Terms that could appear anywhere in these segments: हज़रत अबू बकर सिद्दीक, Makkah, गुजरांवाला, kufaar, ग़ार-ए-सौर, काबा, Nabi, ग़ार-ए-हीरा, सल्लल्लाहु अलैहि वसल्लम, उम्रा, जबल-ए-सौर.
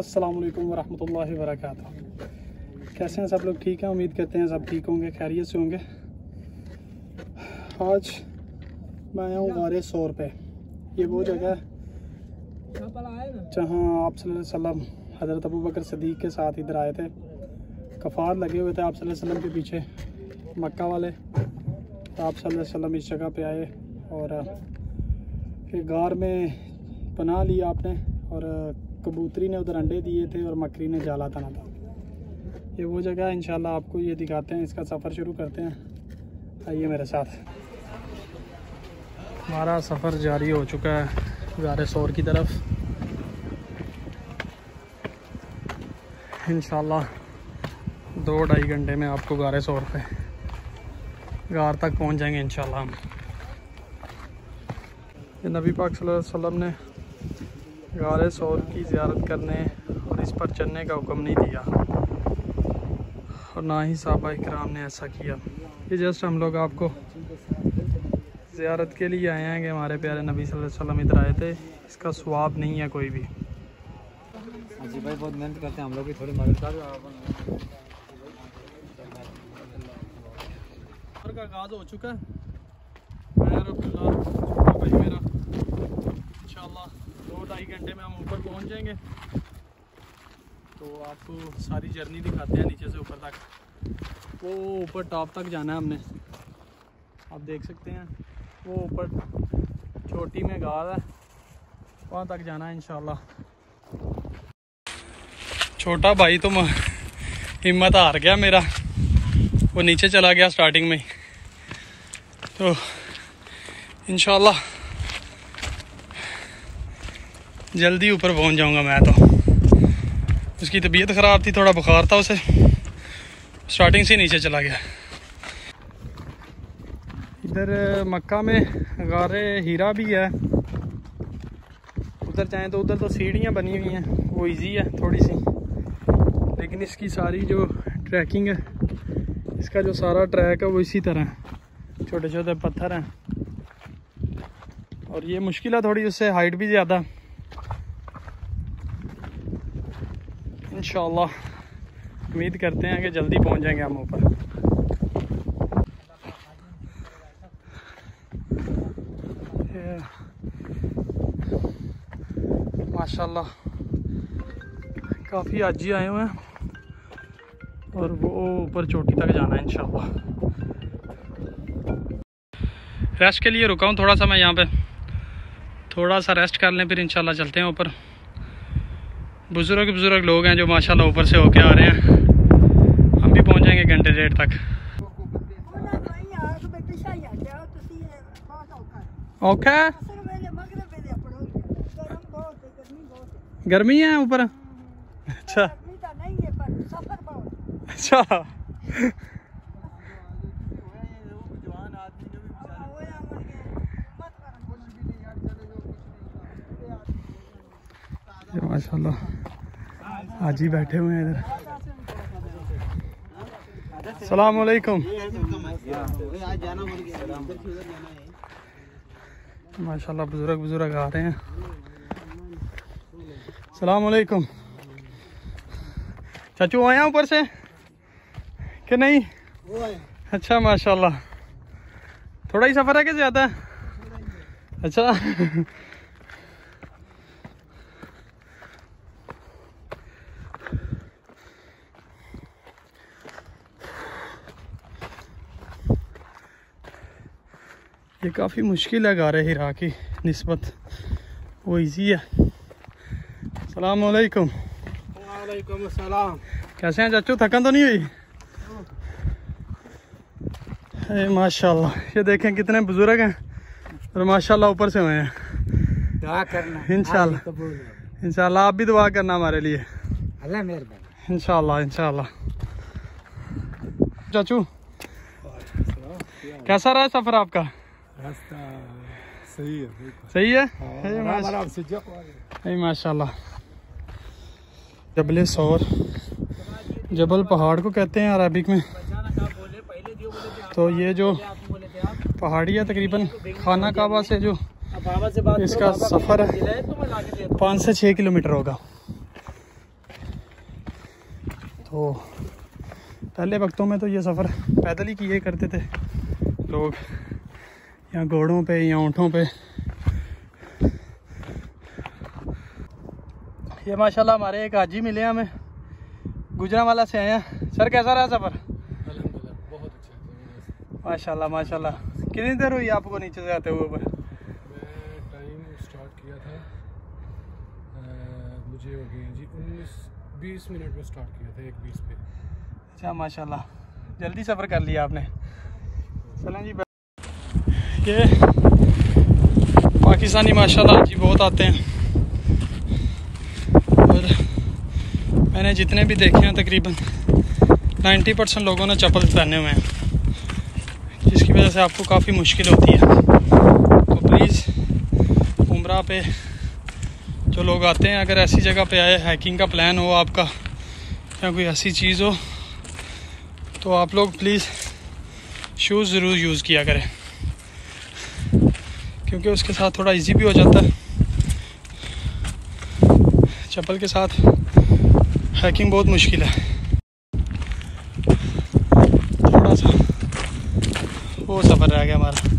अस्सलाम वालेकुम वरहमतुल्लाहि वबरकातुहू। कैसे हैं सब लोग? ठीक हैं, उम्मीद करते हैं सब ठीक होंगे, खैरियत से होंगे। आज मैं आया हूँ ग़ार-ए-सौर पे। ये वो जगह है जहाँ आप सल्लल्लाहु अलैहि वसल्लम हज़रत अबू बकर सिद्दीक के साथ इधर आए थे। कफार लगे हुए थे आप सल्लल्लाहु अलैहि वसल्लम के पीछे मक्का वाले। आप सल्लल्लाहु अलैहि वसल्लम इस जगह पे आए और फिर गार में पनाह ली आपने, और कबूतरी ने उधर अंडे दिए थे और मकड़ी ने जाला तना था। ये वो जगह है, इंशाल्लाह आपको ये दिखाते हैं। इसका सफ़र शुरू करते हैं, आइए मेरे साथ। हमारा सफ़र जारी हो चुका है ग़ार-ए-सौर की तरफ। इंशाल्लाह 2-2.5 घंटे में आपको ग़ार-ए-सौर पे गार तक पहुँच जाएंगे इंशाल्लाह हम। ये नबी पाक सल्लल्लाहु अलैहि वसल्लम ने ग़ार-ए-सौर की ज़ियारत करने और इस पर चलने का हुक्म नहीं दिया, और ना ही सहाबा-ए-किराम ने ऐसा किया। ये जस्ट हम लोग आपको ज़ियारत के लिए आए हैं कि हमारे प्यारे नबी सल्लल्लाहु अलैहि वसल्लम इधर आए थे। इसका सवाब नहीं है कोई भी। जी भाई, बहुत मेहनत करते हैं हम लोग भी, थोड़ी मदद का आगाज़ हो चुका है। भाई मेरा इंशाल्लाह 2-2.5 घंटे में हम ऊपर पहुंच जाएंगे, तो आपको सारी जर्नी दिखाते हैं नीचे से ऊपर तक। वो ऊपर टॉप तक जाना है हमने, आप देख सकते हैं वो ऊपर छोटी में गार है, वहाँ तक जाना है इंशाल्लाह। छोटा भाई तो हिम्मत हार गया मेरा, वो नीचे चला गया स्टार्टिंग में, तो इंशाल्लाह जल्दी ऊपर पहुंच जाऊंगा मैं। तो उसकी तबीयत ख़राब थी, थोड़ा बुखार था उसे, स्टार्टिंग से नीचे चला गया। इधर मक्का में गार-ए-हीरा भी है, उधर जाएँ तो उधर तो सीढ़ियाँ बनी हुई हैं, वो इजी है थोड़ी सी, लेकिन इसकी सारी जो ट्रैकिंग है, इसका जो सारा ट्रैक है वो इसी तरह है, छोटे छोटे पत्थर हैं, और ये मुश्किल है थोड़ी, उससे हाइट भी ज़्यादा। इंशाल्लाह उम्मीद करते हैं कि जल्दी पहुंच जाएंगे हम ऊपर। माशाल्लाह काफ़ी आज ही आए हुए हैं, और वो ऊपर चोटी तक जाना है इंशाल्लाह। रेस्ट के लिए रुका हूँ थोड़ा सा मैं यहाँ पे, थोड़ा सा रेस्ट कर लें, फिर इंशाल्लाह चलते हैं ऊपर। बुज़ुर्ग लोग हैं जो माशाल्लाह ऊपर से होके आ रहे हैं, हम भी पहुँच जाएंगे घंटे डेढ़ तक। ओके, गर्मी है ऊपर? अच्छा अच्छा, माशाल्लाह आज ही बैठे हुए हैं इधर। अस्सलाम वालेकुम। माशाल्लाह बुजुर्ग आ रहे हैं। अस्सलाम वालेकुम। चाचू आया ऊपर से कि नहीं? अच्छा माशाल्लाह, थोड़ा ही सफ़र है कि ज़्यादा? अच्छा ये काफ़ी मुश्किल है गार-ए-हीरा की निस्बत, वो इजी है। अस्सलाम वालेकुम। वालेकुम अस्सलाम। कैसे हैं चाचू, थकन तो नहीं हुई? माशाल्लाह ये देखें कितने बुजुर्ग हैं, और माशाल्लाह ऊपर से हुए हैं। दुआ करना इंशाल्लाह, इंशाल्लाह आप भी दुआ करना हमारे लिए, अल्लाह मेहरबान। इंशाल्लाह इंशाल्लाह। चाचू कैसा रहा सफ़र आपका? रास्ता सही है, सही है। माशाल्लाह माशाल्लाह। जबल-ए-सौर, जबल पहाड़ को कहते हैं अरबिक में, तो ये जो पहाड़ी है तकरीबन खाना काबा से जो इसका सफ़र है 5 से 6 किलोमीटर होगा। तो पहले वक्तों में तो ये सफ़र पैदल ही किए करते थे लोग, या घोड़ों पे या ऊँटों पे। ये माशाल्लाह हमारे एक हाजी मिले, हमें गुजरांवाला से आए हैं। सर कैसा रहा सफ़र? अल्हम्दुलिल्लाह बहुत अच्छा। माशाल्लाह माशाल्लाह। कितनी देर हुई आपको नीचे से आते हुए ऊपर? मैं टाइम स्टार्ट किया था मुझे हो गया जी 19-20 मिनट में स्टार्ट किया था, 1:20 पे। अच्छा माशाल्लाह, जल्दी सफ़र कर लिया आपने। चलें जी। ये पाकिस्तानी माशाल्लाह जी बहुत आते हैं, और मैंने जितने भी देखे हैं तकरीबन 90% लोगों ने चप्पल पहने हुए हैं, जिसकी वजह से आपको काफ़ी मुश्किल होती है। तो प्लीज़ उम्रा पे जो लोग आते हैं, अगर ऐसी जगह पे आए, हैकिंग का प्लान हो आपका या कोई ऐसी चीज़ हो, तो आप लोग प्लीज़ शूज़ ज़रूर यूज़ किया करें, क्योंकि उसके साथ थोड़ा इजी भी हो जाता है। चप्पल के साथ हैकिंग बहुत मुश्किल है, थोड़ा सा वो सफ़र रह गया हमारा।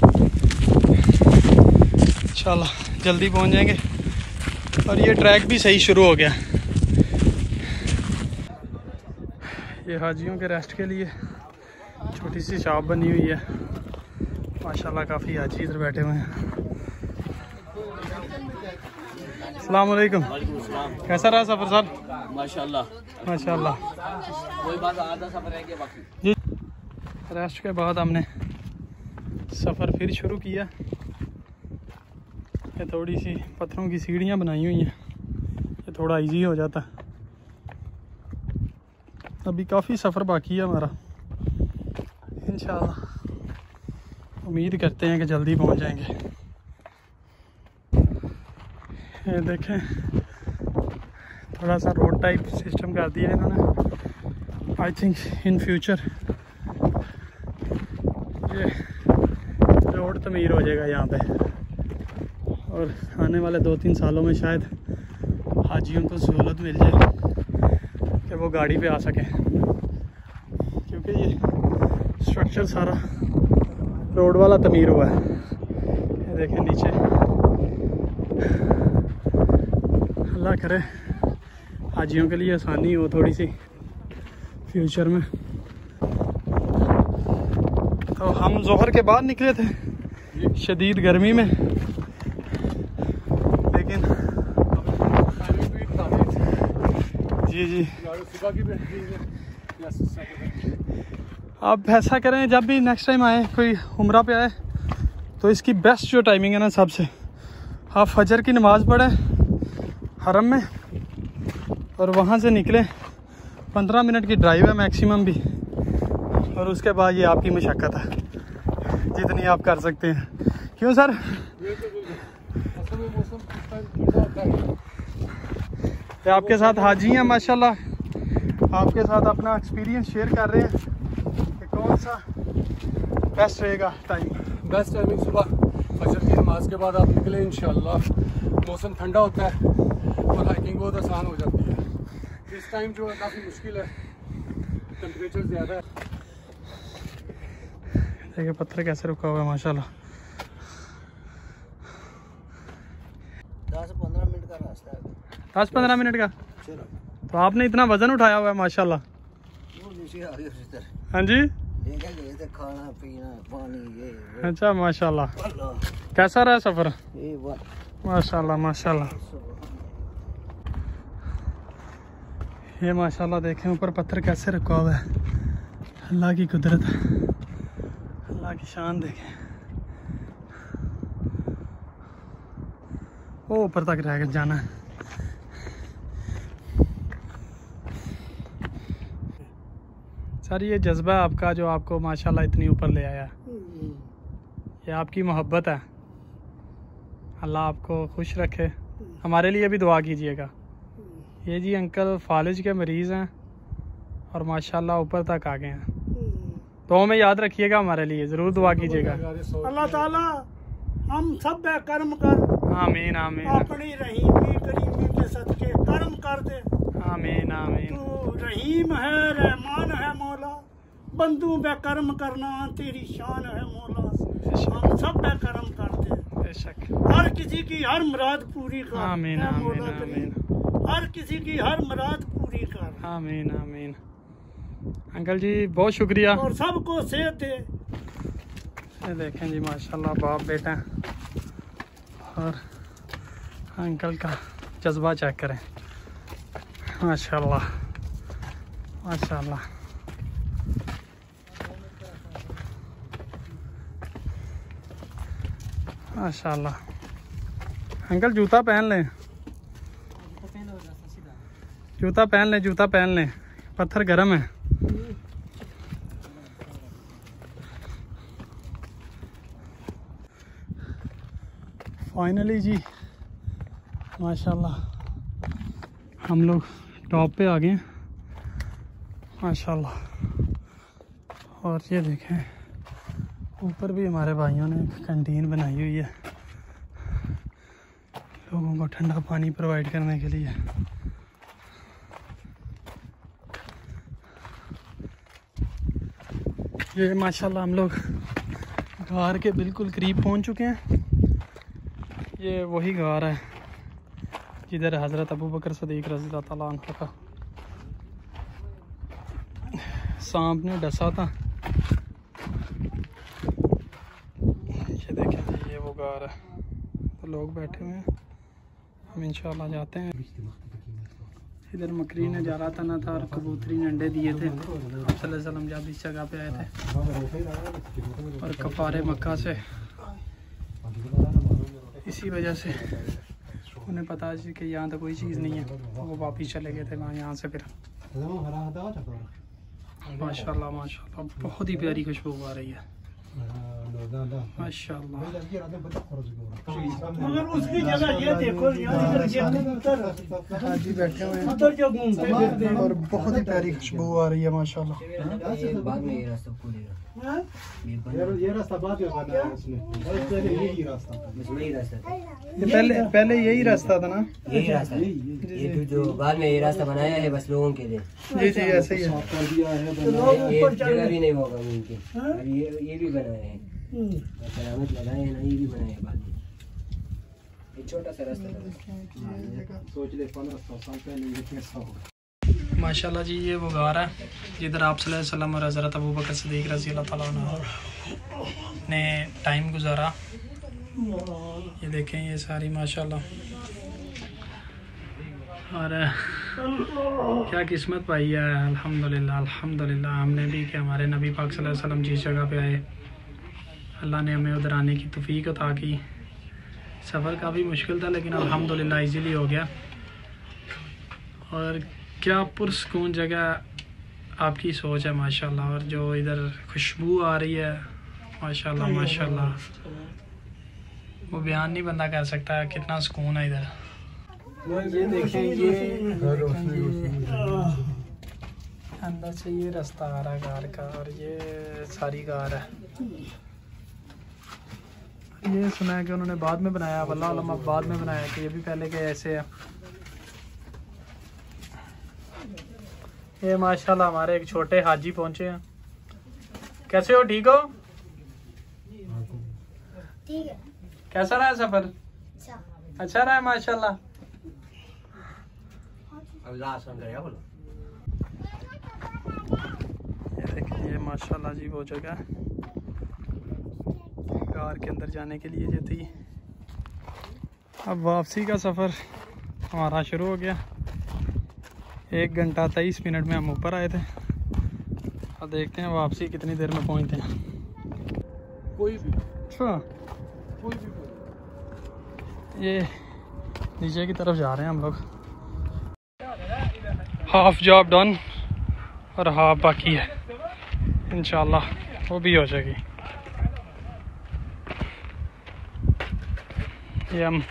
इंशाल्लाह जल्दी पहुंच जाएंगे। और ये ट्रैक भी सही शुरू हो गया। ये हाजियों के रेस्ट के लिए छोटी सी शॉप बनी हुई है। माशाल्लाह काफ़ी हाजी इधर बैठे हुए हैं। अस्सलाम वालेकुम। कैसा रहा सफ़र सर? माशाल्लाह माशाल्लाह। जी रेस्ट के बाद हमने सफ़र फिर शुरू किया। ये थोड़ी सी पत्थरों की सीढ़ियाँ बनाई हुई हैं, ये थोड़ा इजी हो जाता। अभी काफ़ी सफ़र बाकी है हमारा। इंशाल्लाह उम्मीद करते हैं कि जल्दी पहुंच जाएंगे। देखें थोड़ा सा रोड टाइप सिस्टम कर दिया इन्होंने। आई थिंक इन फ्यूचर ये रोड तमीर हो जाएगा यहाँ पे, और आने वाले 2-3 सालों में शायद हाजियों को सहूलत मिल जाए कि वो गाड़ी पे आ सकें, क्योंकि ये स्ट्रक्चर सारा रोड वाला तमीर हुआ है। ये देखें नीचे, अल्लाह करे हाजियों के लिए आसानी हो थोड़ी सी फ्यूचर में। तो हम ज़ोहर के बाद निकले थे शदीद गर्मी में, लेकिन जी जी आप ऐसा करें, जब भी नेक्स्ट टाइम आए, कोई उम्रा पे आए, तो इसकी बेस्ट जो टाइमिंग है ना सबसे, आप फजर की नमाज़ पढ़ें हरम में, और वहाँ से निकलें। 15 मिनट की ड्राइव है मैक्सिमम भी, और उसके बाद ये आपकी मशक्क़त है जितनी आप कर सकते हैं। क्यों सर? ये आपके साथ हाजी हैं माशाल्लाह, आपके साथ अपना एक्सपीरियंस शेयर कर रहे हैं। कौन सा बेस्ट रहेगा टाइम? बेस्ट टाइमिंग सुबह फजर की नमाज के बाद आप निकले, इंशाल्लाह मौसम ठंडा होता है और हाइकिंग बहुत आसान हो जाती है। इस टाइम जो है काफ़ी मुश्किल है, टेम्परेचर ज़्यादा है। देखिए पत्थर कैसे रुका हुआ है माशाल्लाह। 10-15 मिनट का रास्ता है। 10-15 मिनट का? तो आपने इतना वज़न उठाया हुआ है माशाल्लाह। हाँ जी खाना पीना पानी ये। अच्छा माशाल्लाह। कैसा रहा सफर? माशाल्लाह माशाल्लाह। ये माशाल्लाह देखें ऊपर पत्थर कैसे रखा हुआ है। अल्लाह की कुदरत, अल्लाह की शान देखें। वो ऊपर तक रह कर जाना है। सर ये जज्बा आपका जो आपको माशाल्लाह इतनी ऊपर ले आया, ये आपकी मोहब्बत है। अल्लाह आपको खुश रखे। हमारे लिए भी दुआ कीजिएगा। ये जी अंकल फालिज के मरीज़ हैं और माशाल्लाह ऊपर तक आ गए हैं। तो में याद रखिएगा हमारे लिए, ज़रूर दुआ कीजिएगा। अल्लाह ताला हम सब कर्म कर। आमीन आमीन। अपनी रहीमी करीमी के सदके कर्म कर दे। आमीन आमीन। रहीम है, रहमान है मौला, बंदों पे कर्म करना तेरी शान है मौला। हम सब पे कर्म करते हैं, हर किसी की हर मुराद पूरी कर। आमीन आमीन। हर किसी की हर मुराद पूरी कर। आमीन आमीन। अंकल जी बहुत शुक्रिया। और सबको सेहत है। ये देखें जी माशाल्लाह बाप बेटा, और अंकल का जज्बा चेक करें माशाल्लाह माशाल्लाह। माशाल्लाह अंकल जूता पहन लें, जूता पहन लें, जूता पहन लें, पत्थर गर्म है। फाइनली जी माशाल्लाह हम लोग टॉप पे आ गए माशाल्लाह। और ये देखें ऊपर भी हमारे भाइयों ने एक कैंटीन बनाई हुई है लोगों को ठंडा पानी प्रोवाइड करने के लिए। ये माशाल्लाह हम लोग गार के बिल्कुल करीब पहुंच चुके हैं। ये वही गार है जिधर हज़रत अबू बकर सिद्दीक रज़ियल्लाहु ताला अन्हु का सांप ने डसा था। ये देखें जी ये वो गार है। तो लोग बैठे हुए हैं, हम इंशाल्लाह जाते हैं। इधर मकड़ी ने जा रहा था ना था और कबूतरी ने अंडे दिए थे। आप सल्लल्लाहु अलैहि वसल्लम जब इस जगह पे आए थे और कफारे मक्का से, इसी वजह से उन्हें पता है कि यहाँ तो कोई चीज़ नहीं है, वो वापस चले गए थे ना यहाँ से। फिर माशाल्लाह माशाल्लाह बहुत ही प्यारी खुशबू आ रही है माशाल्लाह। मगर उसकी जगह ये देखो यार, ये बैठे हुए हैं और बहुत ही प्यारी खुशबू आ रही है माशाल्लाह। पहले यही रास्ता था ना, यही रास्ता ये जो बाद में ये रास्ता बनाया है बस लोगों के लिए। जी जी ऐसे ही है, नहीं होगा ये भी बनाया है, बरामद लगाए हैं ना, ये भी बनाए बाद में। ये छोटा सा रास्ता था, सोच ले 1500 साल पहले ये कैसा होगा माशाल्लाह। जी ये वो गार है जिधर आप सल्लल्लाहु अलैहि वसल्लम और हज़रत अबू बकर सिद्दीक रज़ियल्लाहु ताला अन्हु ने टाइम गुजारा। ये देखें ये सारी माशाल्लाह। और क्या किस्मत पाई है अल्हम्दुलिल्लाह अल्हम्दुलिल्लाह हमने भी कि हमारे नबी पाक सल्लल्लाहु अलैहि वसल्लम जिस जगह पे आए अल्लाह ने हमें उधर आने की तौफीक अता की। सफ़र काफ़ी मुश्किल था लेकिन अल्हम्दुलिल्लाह इजीली हो गया। और क्या पुरसकून जगह आपकी सोच है माशाल्लाह। और जो इधर खुशबू आ रही है माशाल्लाह माशाल्लाह, वो बयान नहीं बंदा कर सकता कितना सुकून है इधर। ये देखें ये अंदर से ये रास्ता आ रहा है गार का, और ये सारी गार है। ये सुना है कि उन्होंने बाद में बनाया, वल्लाह अलम अब बाद में बनाया कि ये भी पहले के ऐसे है। ये माशाल्लाह हमारे एक छोटे हाजी पहुंचे हैं। कैसे हो, ठीक हो? ठीक है। कैसा रहा सफर? अच्छा रहा माशाल्लाह। ये देखिए माशाल्लाह जी वो जगह कार के अंदर जाने के लिए जो थी। अब वापसी का सफ़र हमारा शुरू हो गया। 1 घंटा 23 मिनट में हम ऊपर आए थे और देखते हैं वापसी कितनी देर में पहुंचते हैं। कोई भी अच्छा कोई भी ये नीचे की तरफ जा रहे हैं हम लोग। हाफ जॉब डन और हाफ बाकी है, इंशाल्लाह वो भी हो जाएगी। ये हम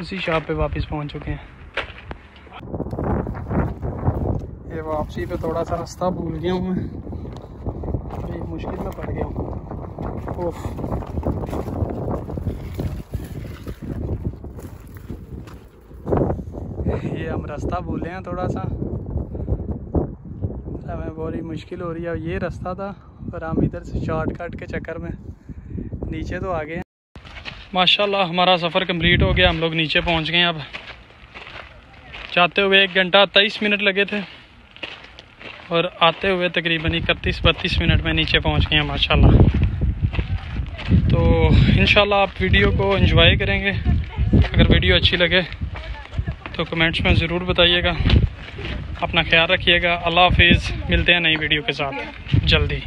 उसी शॉप पे वापस पहुंच चुके हैं। ये वापसी पे थोड़ा सा रास्ता भूल गया हूँ मैं, बड़ी मुश्किल में पड़ गया हूँ। ये हम रास्ता भूले हैं थोड़ा सा, मतलब हमें बहुत ही मुश्किल हो रही है। ये रास्ता था और हम इधर से शॉर्टकट के चक्कर में नीचे तो आ गए हैं। माशाल्लाह हमारा सफ़र कंप्लीट हो गया, हम लोग नीचे पहुंच गए। अब जाते हुए 1 घंटा 23 मिनट लगे थे और आते हुए तकरीबन 31-32 मिनट में नीचे पहुंच गए हैं माशाल्लाह। तो इंशाल्लाह आप वीडियो को एंजॉय करेंगे। अगर वीडियो अच्छी लगे तो कमेंट्स में ज़रूर बताइएगा। अपना ख्याल रखिएगा। अल्लाह हाफिज़। मिलते हैं नई वीडियो के साथ जल्दी।